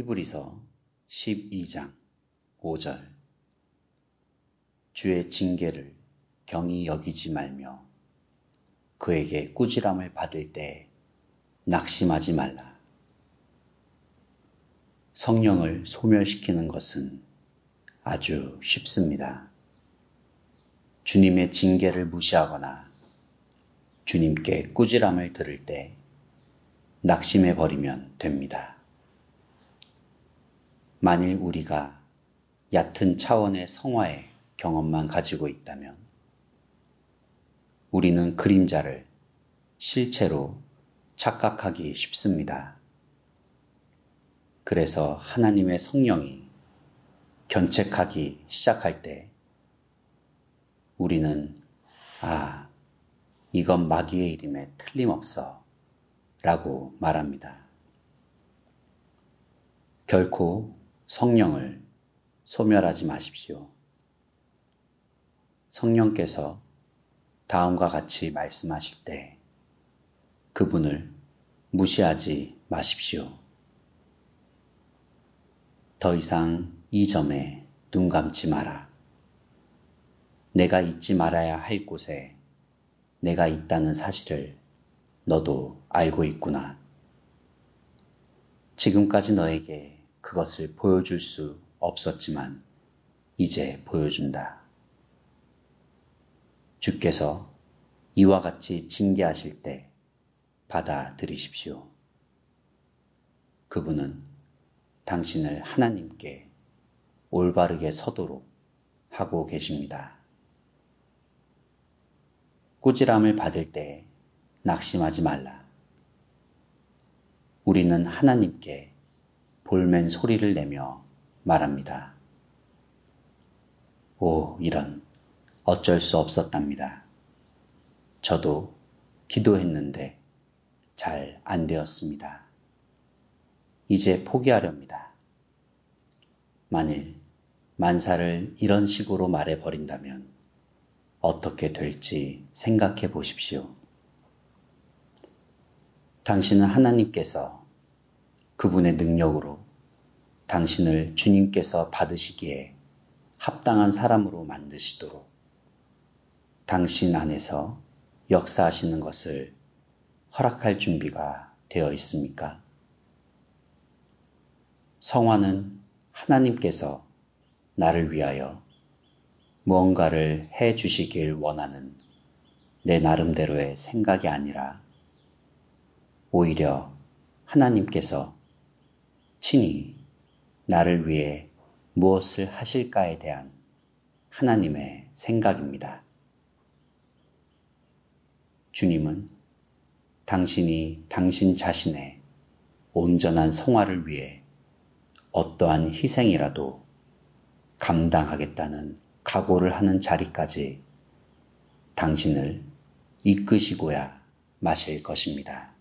히브리서 12장 5절 주의 징계를 경히 여기지 말며 그에게 꾸지람을 받을 때 낙심하지 말라. 성령을 소멸시키는 것은 아주 쉽습니다. 주님의 징계를 무시하거나 주님께 꾸지람을 들을 때 낙심해버리면 됩니다. 만일 우리가 얕은 차원의 성화의 경험만 가지고 있다면 우리는 그림자를 실체로 착각하기 쉽습니다. 그래서 하나님의 성령이 견책하기 시작할 때 우리는 이건 마귀의 일임에 틀림없어 라고 말합니다. 결코 성령을 소멸하지 마십시오. 성령께서 다음과 같이 말씀하실 때 그분을 무시하지 마십시오. 더 이상 이 점에 눈 감지 마라. 내가 잊지 말아야 할 곳에 내가 있다는 사실을 너도 알고 있구나. 지금까지 너에게 그것을 보여줄 수 없었지만 이제 보여준다. 주께서 이와 같이 징계하실 때 받아들이십시오. 그분은 당신을 하나님께 올바르게 서도록 하고 계십니다. 꾸지람을 받을 때 낙심하지 말라. 우리는 하나님께 볼멘 소리를 내며 말합니다. 이런 어쩔 수 없었답니다. 저도 기도했는데 잘 안 되었습니다. 이제 포기하렵니다. 만일 만사를 이런 식으로 말해버린다면 어떻게 될지 생각해 보십시오. 당신은 하나님께서 그분의 능력으로 당신을 주님께서 받으시기에 합당한 사람으로 만드시도록 당신 안에서 역사하시는 것을 허락할 준비가 되어 있습니까? 성화는 하나님께서 나를 위하여 무언가를 해 주시길 원하는 내 나름대로의 생각이 아니라 오히려 하나님께서 친히 나를 위해 무엇을 하실까에 대한 하나님의 생각입니다. 주님은 당신이 당신 자신의 온전한 성화를 위해 어떠한 희생이라도 감당하겠다는 각오를 하는 자리까지 당신을 이끄시고야 마실 것입니다.